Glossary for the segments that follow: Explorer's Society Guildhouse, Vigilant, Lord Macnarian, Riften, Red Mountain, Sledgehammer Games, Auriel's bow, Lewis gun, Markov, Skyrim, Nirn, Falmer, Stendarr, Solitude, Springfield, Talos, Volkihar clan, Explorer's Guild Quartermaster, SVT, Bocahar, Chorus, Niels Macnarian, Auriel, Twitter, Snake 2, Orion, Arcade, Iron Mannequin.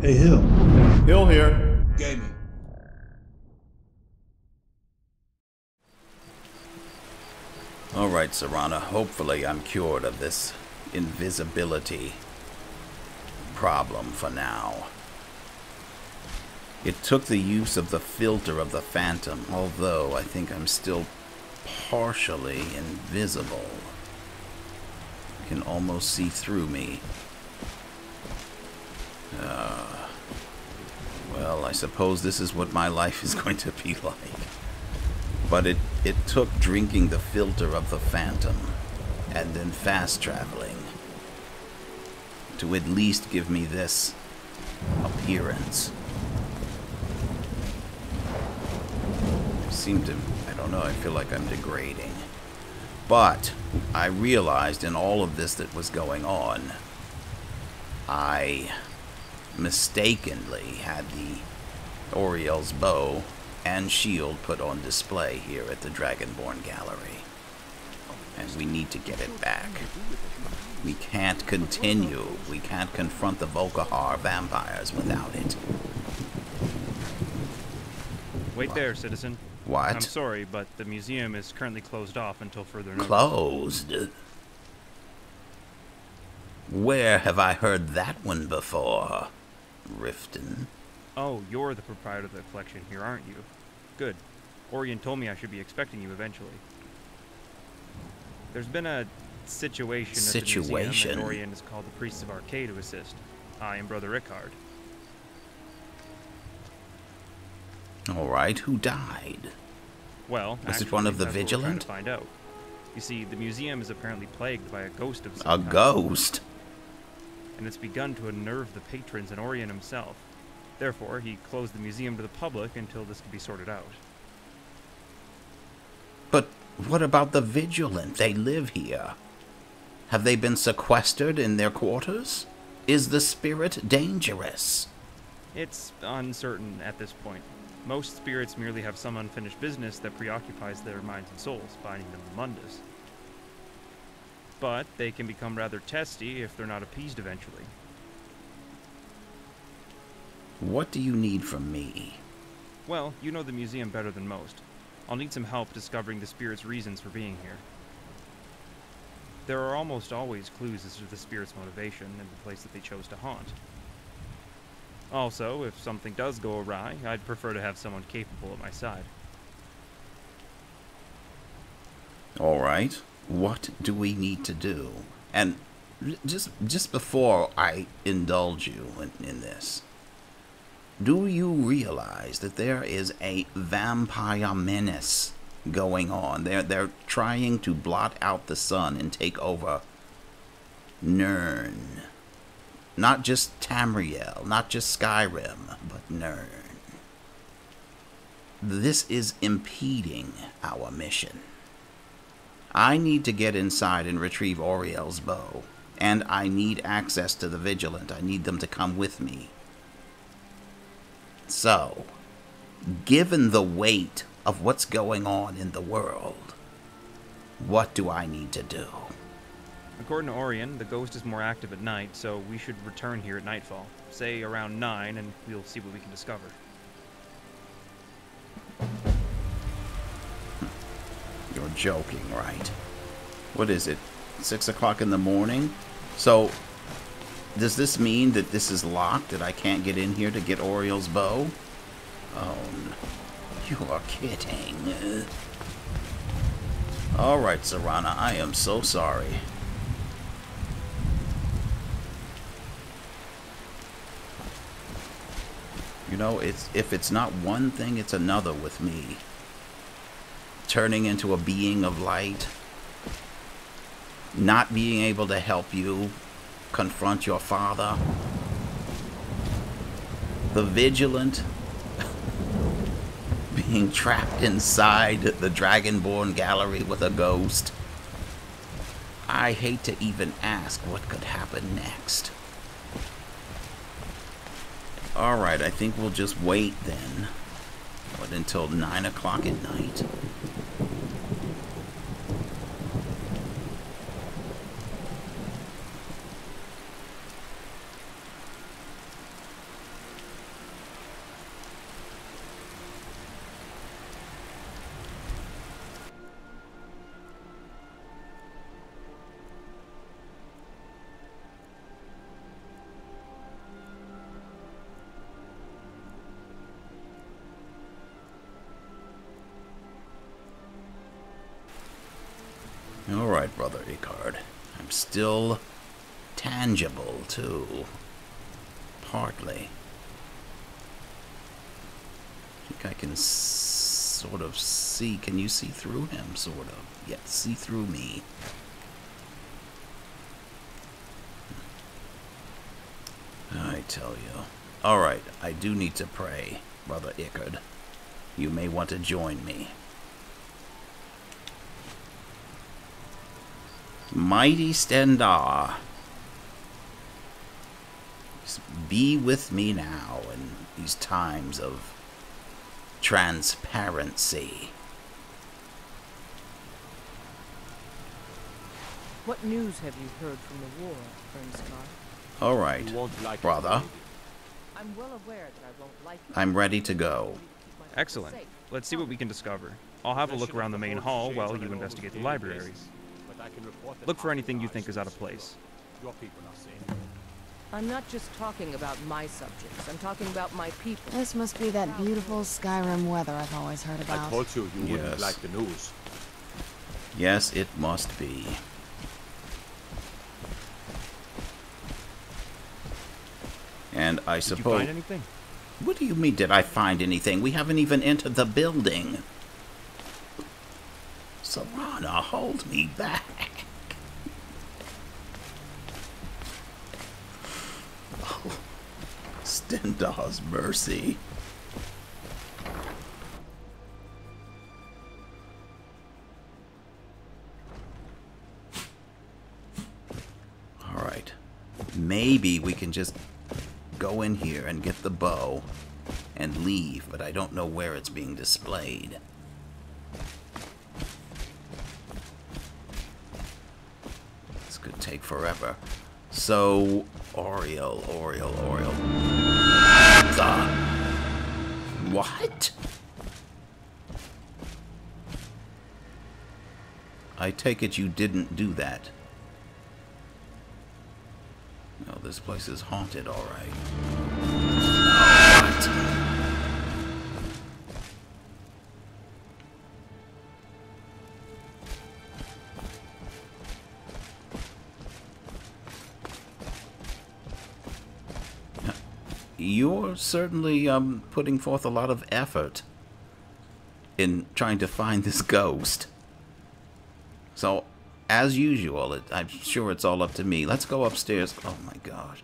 Hey, Hill. Hill Here Gaming. Alright, Serana, hopefully I'm cured of this invisibility problem for now. It took the use of the filter of the Phantom, although I think I'm still partially invisible. You can almost see through me. Well, I suppose this is what my life is going to be like. But it took drinking the filter of the Phantom, and then fast traveling, to at least give me this appearance. I seem to, I don't know, I feel like I'm degrading. But I realized in all of this that was going on, I mistakenly had the Auriel's bow and shield put on display here at the Dragonborn gallery. And we need to get it back. We can't continue. We can't confront the Bocahar vampires without it. Wait there, citizen. What? I'm sorry, but the museum is currently closed off until further notice. Closed? Where have I heard that one before, Riften? Oh, you're the proprietor of the collection here, aren't you? Good. Orion told me I should be expecting you eventually. There's been a situation at the museum, and Orion has called the priests of Arcade to assist. I am Brother Ichard. All right, who died? Well, was it one of the Vigilant? Find out. You see, the museum is apparently plagued by a ghost of some kind. A ghost? And it's begun to unnerve the patrons and Orion himself. Therefore, he closed the museum to the public until this could be sorted out. But what about the Vigilant? They live here. Have they been sequestered in their quarters? Is the spirit dangerous? It's uncertain at this point. Most spirits merely have some unfinished business that preoccupies their minds and souls, binding them to Mundus. But they can become rather testy if they're not appeased eventually. What do you need from me? Well, you know the museum better than most. I'll need some help discovering the spirit's reasons for being here. There are almost always clues as to the spirit's motivation and the place that they chose to haunt. Also, if something does go awry, I'd prefer to have someone capable at my side. All right. What do we need to do? And just before I indulge you in this, do you realize that there is a vampire menace going on? They're trying to blot out the sun and take over Nirn. Not just Tamriel, not just Skyrim, but Nirn. This is impeding our mission. I need to get inside and retrieve Auriel's bow, and I need access to the Vigilant. I need them to come with me. So, given the weight of what's going on in the world, what do I need to do? According to Orion, the ghost is more active at night, so we should return here at nightfall. Say around 9, and we'll see what we can discover. You're joking, right? What is it? 6 o'clock in the morning? So, does this mean that this is locked, that I can't get in here to get Auriel's bow? Oh, you are kidding. Alright, Serana, I am so sorry. You know, if it's not one thing, it's another with me. Turning into a being of light. Not being able to help you confront your father. The Vigilant. Being trapped inside the Dragonborn gallery with a ghost. I hate to even ask what could happen next. Alright, I think we'll just wait then. But until 9 o'clock at night. Alright, Brother Ichard. I'm still tangible, too. Partly. I think I can sort of see. Can you see through him, sort of? Yeah, see through me. I tell you. Alright, I do need to pray, Brother Ichard. You may want to join me. Mighty Stendarr, be with me now in these times of transparency. What news have you heard from the war, Stendarr? All right, brother. I'm well aware that I won't like you. I'm ready to go. Excellent. Let's see what we can discover. I'll have a look around the main hall while you investigate the library. Look for anything you think is out of place. I'm not just talking about my subjects. I'm talking about my people. This must be that beautiful Skyrim weather I've always heard about. I told you you wouldn't like the news. Yes, it must be. And I suppose... Did you find anything? What do you mean, did I find anything? We haven't even entered the building. Serana, hold me back. Oh, Stendarr's mercy. All right. Maybe we can just go in here and get the bow and leave, but I don't know where it's being displayed. Could take forever. So, Auriel. What? I take it you didn't do that. No, this place is haunted, all right. What? You're certainly putting forth a lot of effort in trying to find this ghost. So, as usual, I'm sure it's all up to me. Let's go upstairs. Oh my gosh.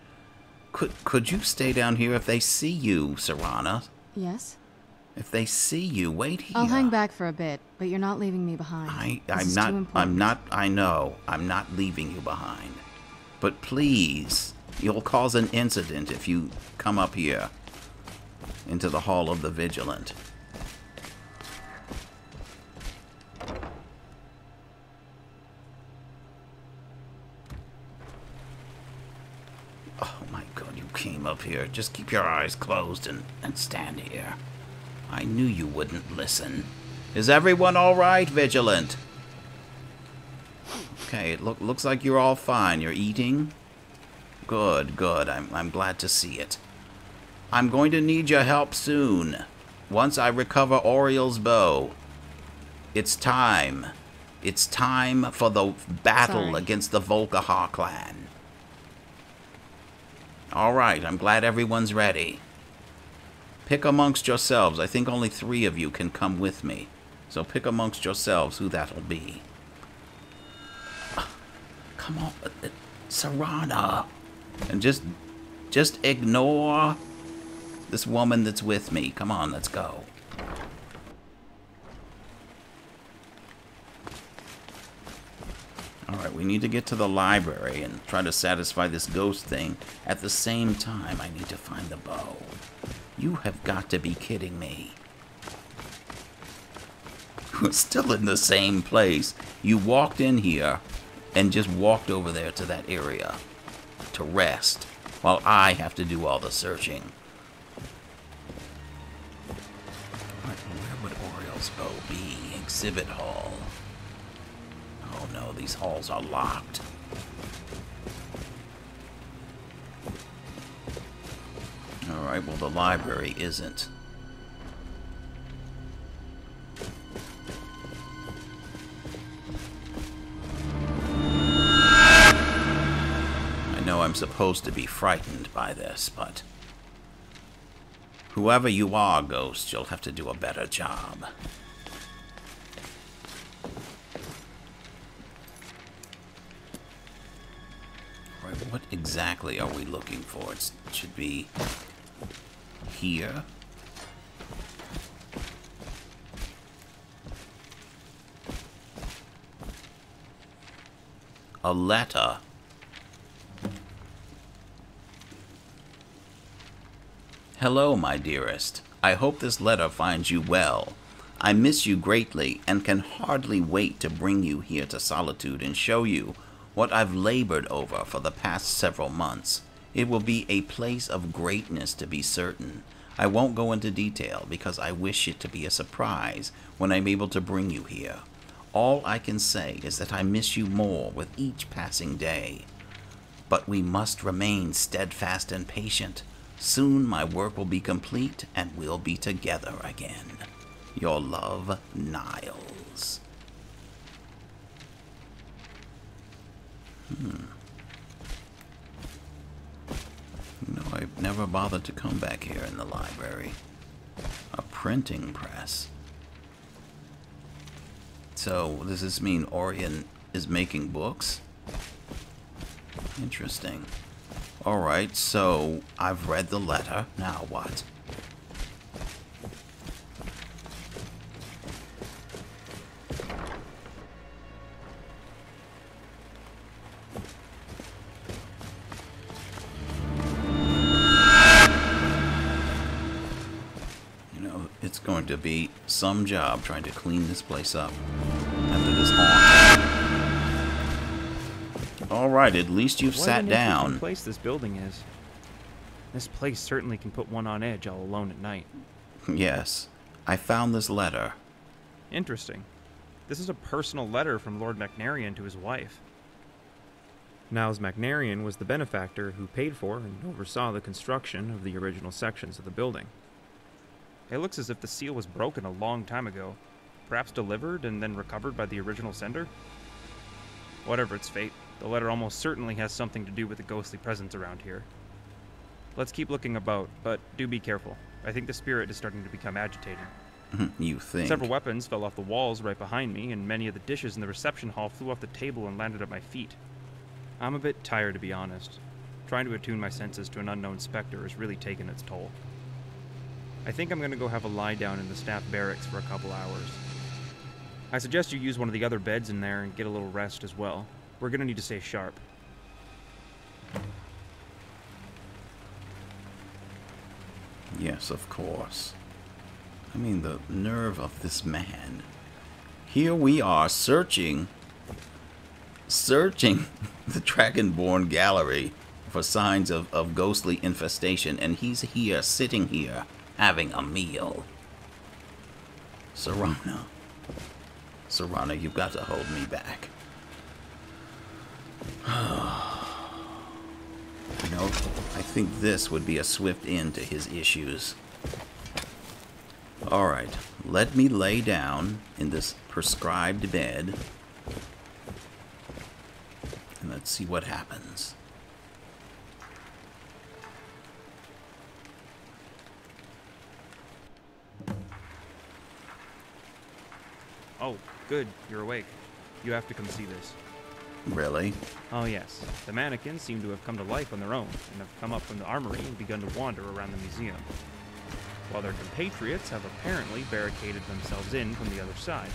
Could you stay down here if they see you, Serana? Yes? If they see you, wait here. I'll hang back for a bit, but you're not leaving me behind. I'm not leaving you behind. But please... You'll cause an incident if you come up here into the Hall of the Vigilant. Oh my god, you came up here. Just keep your eyes closed and stand here. I knew you wouldn't listen. Is everyone all right, Vigilant? Okay, it looks like you're all fine. You're eating? Good, good. I'm glad to see it. I'm going to need your help soon. Once I recover Auriel's bow. It's time. It's time for the battle against the Volkihar clan. Alright, I'm glad everyone's ready. Pick amongst yourselves. I think only 3 of you can come with me. So pick amongst yourselves who that'll be. Come on, Serana. And just ignore this woman that's with me. Come on, let's go. All right, we need to get to the library and try to satisfy this ghost thing. At the same time, I need to find the bow. You have got to be kidding me. We're still in the same place. You walked in here and just walked over there to that area. To rest while I have to do all the searching. Right, where would Auriel's bow be? Exhibit hall. Oh no, these halls are locked. Alright, well the library isn't. I'm supposed to be frightened by this, but... whoever you are, Ghost, you'll have to do a better job. Right, what exactly are we looking for? It should be... here. A letter. Hello, my dearest. I hope this letter finds you well. I miss you greatly and can hardly wait to bring you here to Solitude and show you what I've labored over for the past several months. It will be a place of greatness, to be certain. I won't go into detail because I wish it to be a surprise when I'm able to bring you here. All I can say is that I miss you more with each passing day. But we must remain steadfast and patient. Soon my work will be complete, and we'll be together again. Your love, Niels. No, I've never bothered to come back here in the library. A printing press. So, does this mean Orion is making books? Interesting. Alright, so I've read the letter. Now what? You know, it's going to be some job trying to clean this place up after this haunt. All right, at least you've sat down. What an place this building is. This place certainly can put one on edge all alone at night. Yes, I found this letter. Interesting. This is a personal letter from Lord Macnarian to his wife. Niels Macnarian was the benefactor who paid for and oversaw the construction of the original sections of the building. It looks as if the seal was broken a long time ago, perhaps delivered and then recovered by the original sender. Whatever its fate, the letter almost certainly has something to do with the ghostly presence around here. Let's keep looking about, but do be careful. I think the spirit is starting to become agitated. You think? Several weapons fell off the walls right behind me, and many of the dishes in the reception hall flew off the table and landed at my feet. I'm a bit tired, to be honest. Trying to attune my senses to an unknown specter has really taken its toll. I think I'm going to go have a lie down in the staff barracks for a couple hours. I suggest you use one of the other beds in there and get a little rest as well. We're going to need to stay sharp. Yes, of course. I mean, the nerve of this man. Here we are searching the Dragonborn gallery for signs of ghostly infestation, and he's here, sitting here, having a meal. Serana, you've got to hold me back. You know, I think this would be a swift end to his issues. Alright, let me lay down in this prescribed bed. And let's see what happens. Oh, good, you're awake. You have to come see this. Really? Oh, yes. The mannequins seem to have come to life on their own, and have come up from the armory and begun to wander around the museum, while their compatriots have apparently barricaded themselves in from the other side.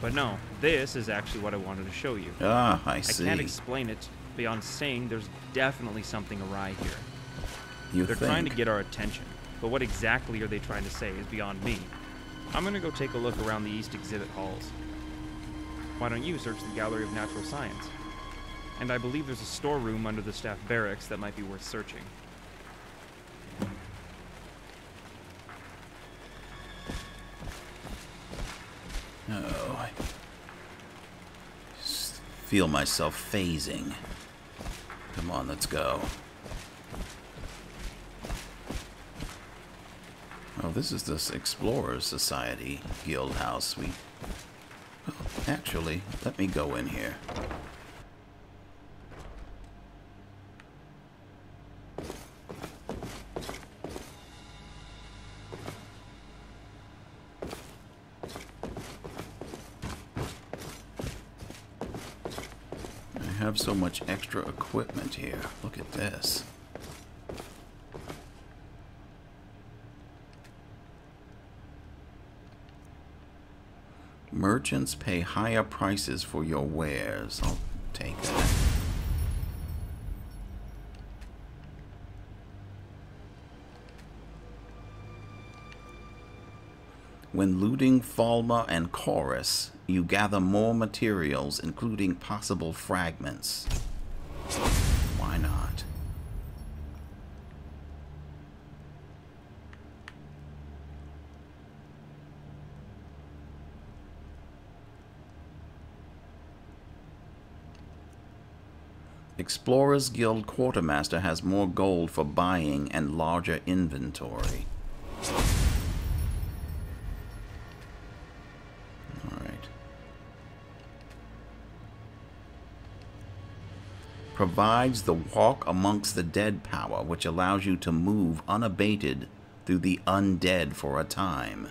But no, this is actually what I wanted to show you. Ah, I see. I can't explain it beyond saying there's definitely something awry here. They're trying to get our attention, but what exactly are they trying to say is beyond me. I'm going to go take a look around the East Exhibit Halls. Why don't you search the Gallery of Natural Science? And I believe there's a storeroom under the staff barracks that might be worth searching. Oh, I just feel myself phasing. Come on, let's go. Oh, this is this Explorer's Society Guildhouse. Actually, let me go in here. have so much extra equipment here. Look at this. Merchants pay higher prices for your wares. I'll take that. When looting Falmer and Chorus, you gather more materials, including possible fragments. Why not? Explorer's Guild Quartermaster has more gold for buying and larger inventory. Provides the walk amongst the dead power, which allows you to move unabated through the undead for a time.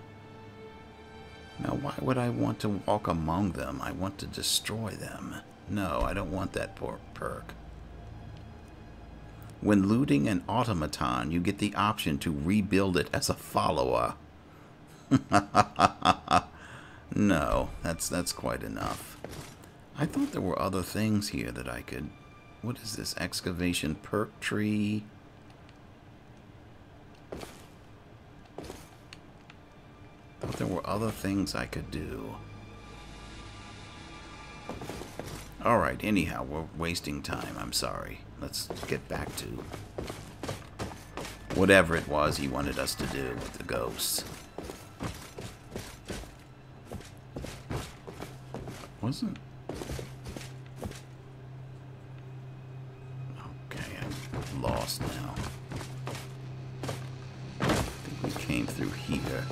Now, why would I want to walk among them? I want to destroy them. No, I don't want that poor perk. When looting an automaton, you get the option to rebuild it as a follower. No, that's quite enough. I thought there were other things here that I could... What is this? Excavation perk tree. Thought there were other things I could do. Alright, anyhow, we're wasting time. I'm sorry. Let's get back to whatever it was he wanted us to do with the ghosts. Wasn't... lost now. I think we came through here.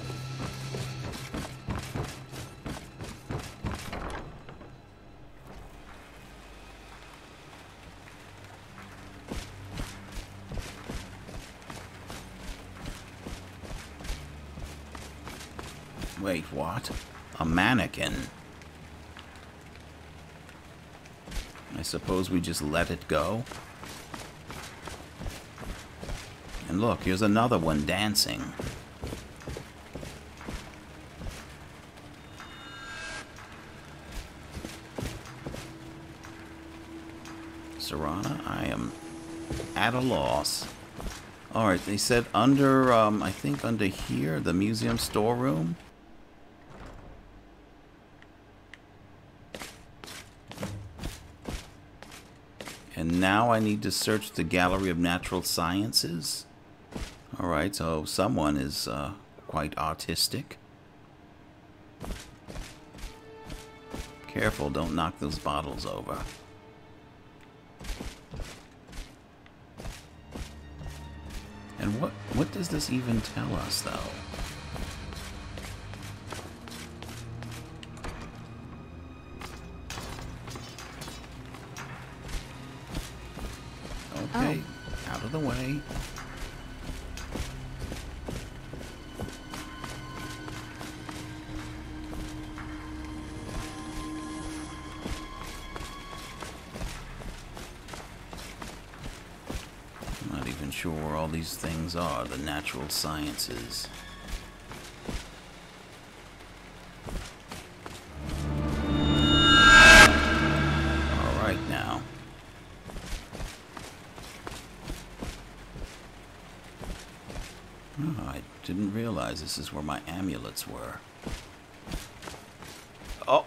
Wait, what? A mannequin? I suppose we just let it go? And look, here's another one dancing. Serana, I am at a loss. Alright, they said under, I think under here, the museum storeroom. And now I need to search the Gallery of Natural Sciences. Alright, so someone is quite artistic. Careful, don't knock those bottles over. And what does this even tell us, though? Okay, oh. Out of the way. Where all these things are, the natural sciences. All right now. Oh, I didn't realize this is where my amulets were. Oh!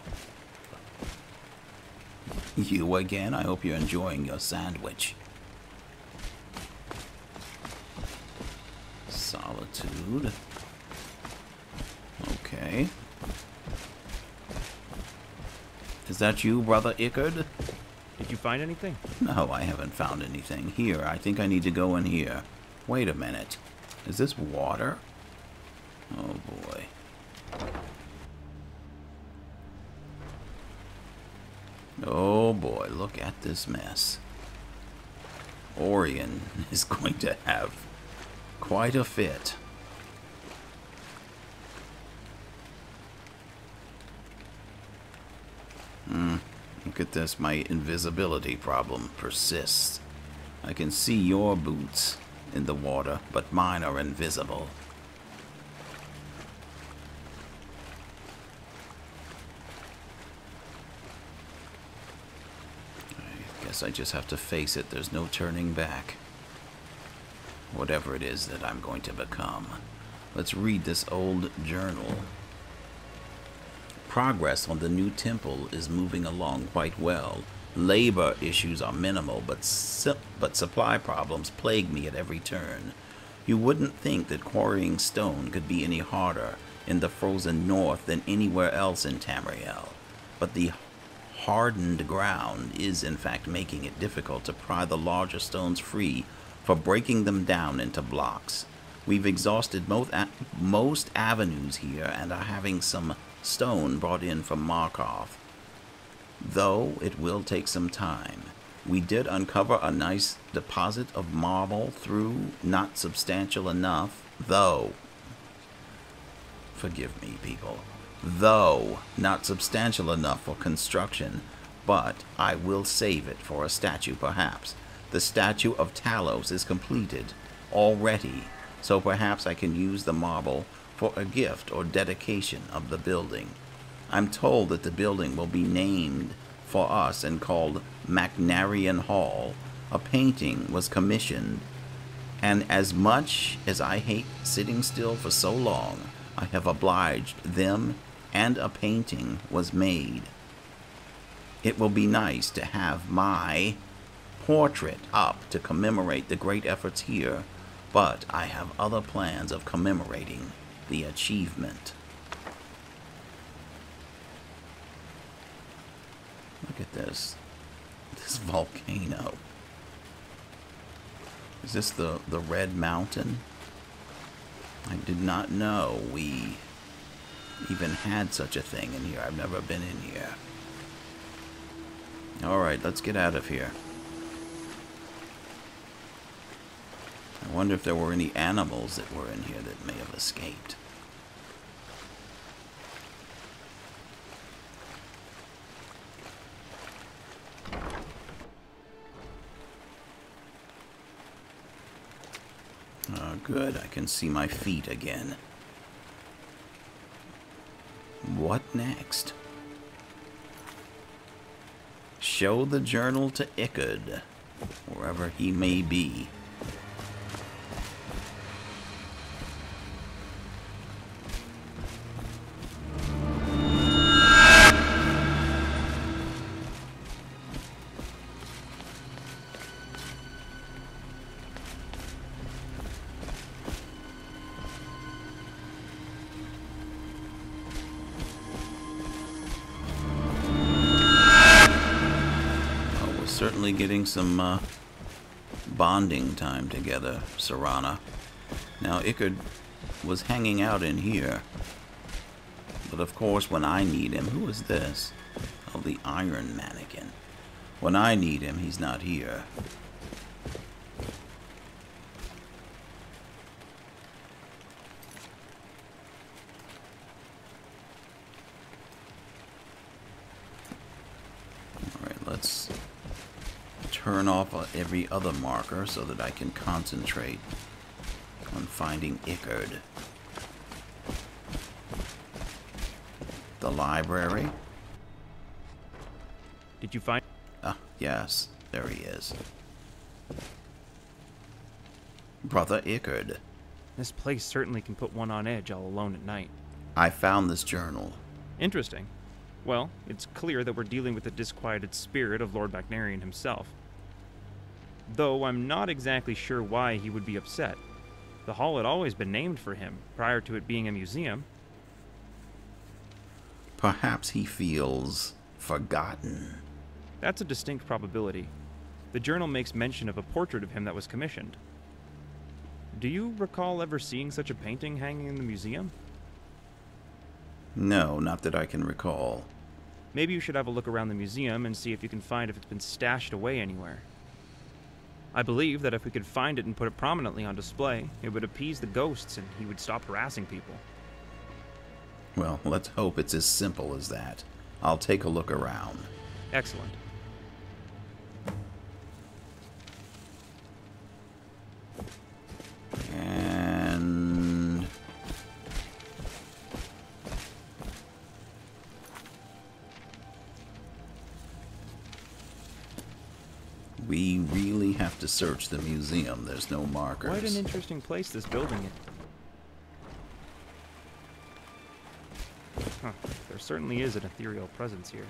You again? I hope you're enjoying your sandwich. Solitude. Okay. Is that you, Brother Ichard? Did you find anything? No, I haven't found anything. Here, I think I need to go in here. Wait a minute. Is this water? Oh, boy. Oh, boy. Look at this mess. Orion is going to have... quite a fit. Look at this, my invisibility problem persists. I can see your boots in the water, but mine are invisible. I guess I just have to face it. There's no turning back. Whatever it is that I'm going to become. Let's read this old journal. Progress on the new temple is moving along quite well. Labor issues are minimal, but supply problems plague me at every turn. You wouldn't think that quarrying stone could be any harder in the frozen north than anywhere else in Tamriel, but the hardened ground is in fact making it difficult to pry the larger stones free for breaking them down into blocks. We've exhausted most avenues here and are having some stone brought in from Markov, though it will take some time. We did uncover a nice deposit of marble through, not substantial enough, though. Forgive me, people. Though not substantial enough for construction, but I will save it for a statue, perhaps. The statue of Talos is completed already, so perhaps I can use the marble for a gift or dedication of the building. I'm told that the building will be named for us and called MacNarian Hall. A painting was commissioned, and as much as I hate sitting still for so long, I have obliged them, and a painting was made. It will be nice to have my portrait up to commemorate the great efforts here, but I have other plans of commemorating the achievement. Look at this. This volcano. Is this the Red Mountain? I did not know we even had such a thing in here. I've never been in here. Alright, let's get out of here. I wonder if there were any animals that were in here that may have escaped. Oh, good. I can see my feet again. What next? Show the journal to Ichard, wherever he may be. Getting some bonding time together, Serana. Now, Ichard was hanging out in here, but of course when I need him, who is this? Oh, the Iron Mannequin. When I need him, he's not here. Turn off every other marker so that I can concentrate on finding Ichard. The library. Did you find? Ah, yes, there he is. Brother Ichard. This place certainly can put one on edge all alone at night. I found this journal. Interesting. Well, it's clear that we're dealing with the disquieted spirit of Lord Macnarian himself. Though I'm not exactly sure why he would be upset. The hall had always been named for him, prior to it being a museum. Perhaps he feels forgotten. That's a distinct probability. The journal makes mention of a portrait of him that was commissioned. Do you recall ever seeing such a painting hanging in the museum? No, not that I can recall. Maybe you should have a look around the museum and see if you can find if it's been stashed away anywhere. I believe that if we could find it and put it prominently on display, it would appease the ghosts and he would stop harassing people. Well, let's hope it's as simple as that. I'll take a look around. Excellent. And we really have to search the museum. There's no markers. Quite an interesting place this building is. Huh. There certainly is an ethereal presence here.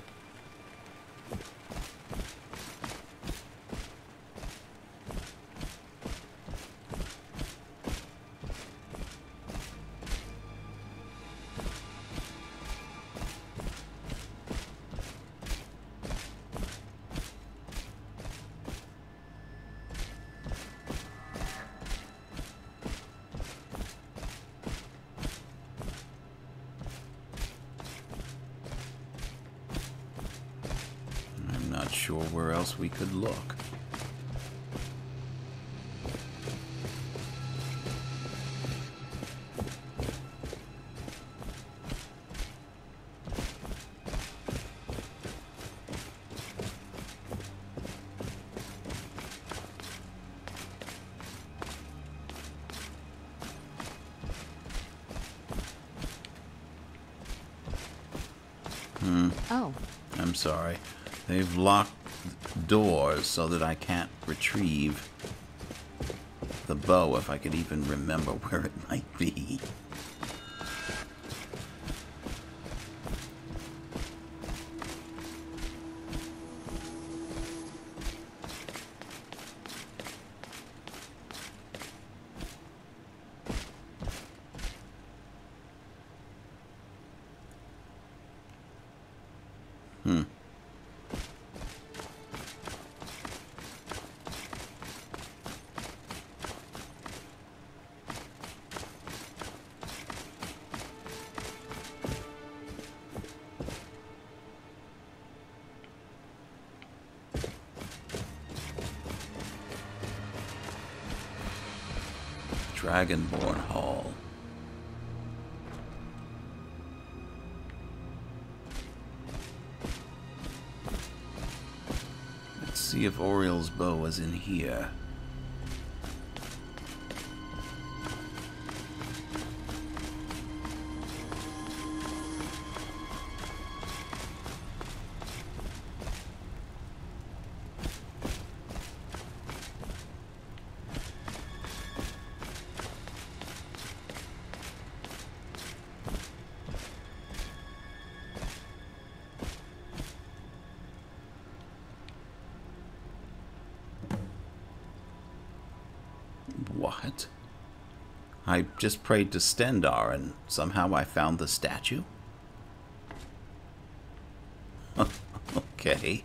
We could look. Oh. I'm sorry. They've locked doors so that I can't retrieve the bow, if I could even remember where it might be. Dragonborn Hall. Let's see if Auriel's bow is in here. What? I just prayed to Stendarr, and somehow I found the statue? Okay.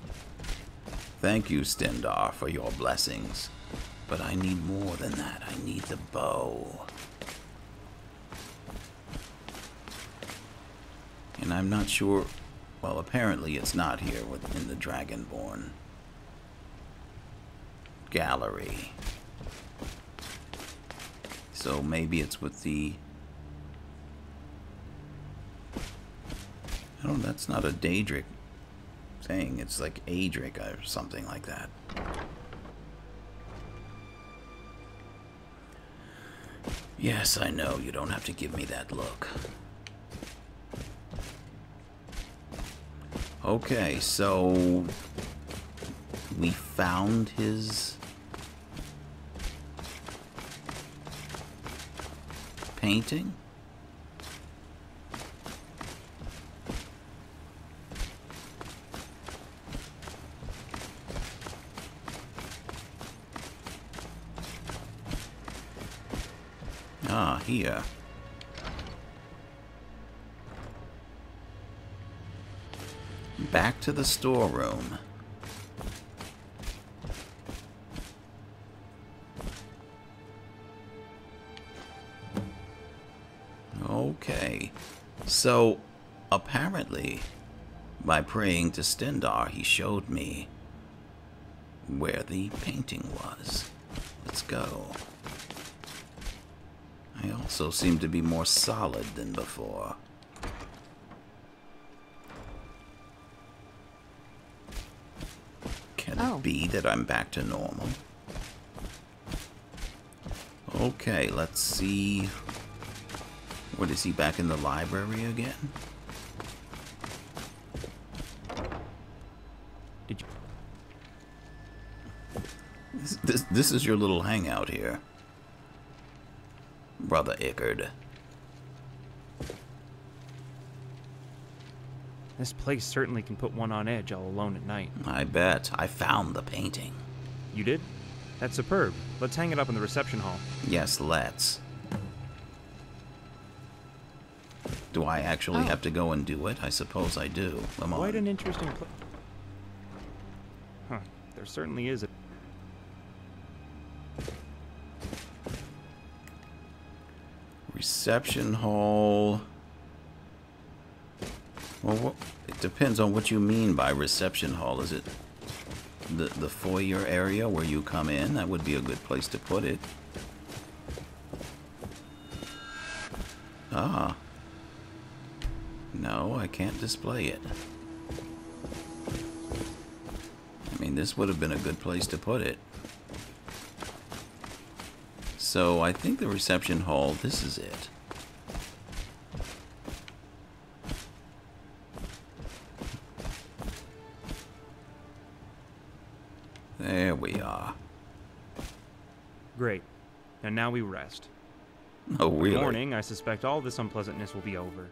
Thank you, Stendarr, for your blessings. But I need more than that. I need the bow. And I'm not sure... Well, apparently it's not here within the Dragonborn gallery. So maybe it's with the... Oh, that's not a Daedric thing. It's like Aedric or something like that. Yes, I know. You don't have to give me that look. Okay, so... We found his... painting? Ah, here. Back to the storeroom. So, apparently, by praying to Stendarr, he showed me where the painting was. Let's go. I also seem to be more solid than before. might be that I'm back to normal. Okay, let's see. What is he back in the library again? Did you? This is your little hangout here, Brother Ichard. This place certainly can put one on edge all alone at night. I bet. I found the painting. You did? That's superb. Let's hang it up in the reception hall. Yes, let's. Do I actually have to go and do it? I suppose I do. Come on. Quite an interesting place. Huh. There certainly is a... reception hall... Well, it depends on what you mean by reception hall. Is it the foyer area where you come in? That would be a good place to put it. Ah. No, I can't display it. I mean, this would have been a good place to put it. So, I think the reception hall, this is it. There we are. Great. And now we rest. Oh, really? In the morning, I suspect all this unpleasantness will be over.